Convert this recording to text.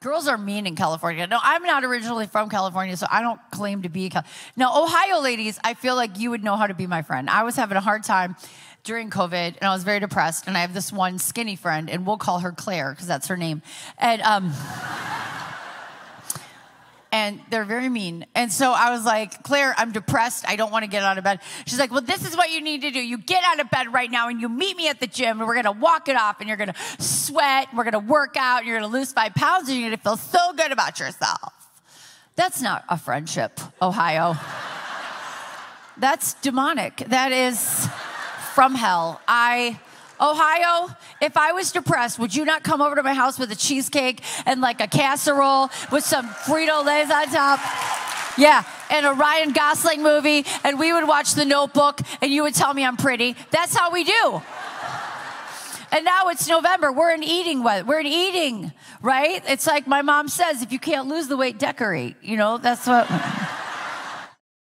Girls are mean in California. No, I'm not originally from California, so I don't claim to be. Now, Ohio ladies, I feel like you would know how to be my friend. I was having a hard time during COVID, and I was very depressed, and I have this one skinny friend, and we'll call her Claire, because that's her name. And, and they're very mean. And so I was like, Claire, I'm depressed. I don't want to get out of bed. She's like, well, this is what you need to do. You get out of bed right now and you meet me at the gym and we're going to walk it off and you're going to sweat and we're going to work out and you're going to lose 5 pounds and you're going to feel so good about yourself. That's not a friendship, Ohio. That's demonic. That is from hell. Ohio, if I was depressed, would you not come over to my house with a cheesecake and like a casserole with some Frito-Lays on top? Yeah, and a Ryan Gosling movie, and we would watch The Notebook, and you would tell me I'm pretty. That's how we do. And now it's November. We're in eating weather. We're in eating, right? It's like my mom says, if you can't lose the weight, decorate. You know, that's what...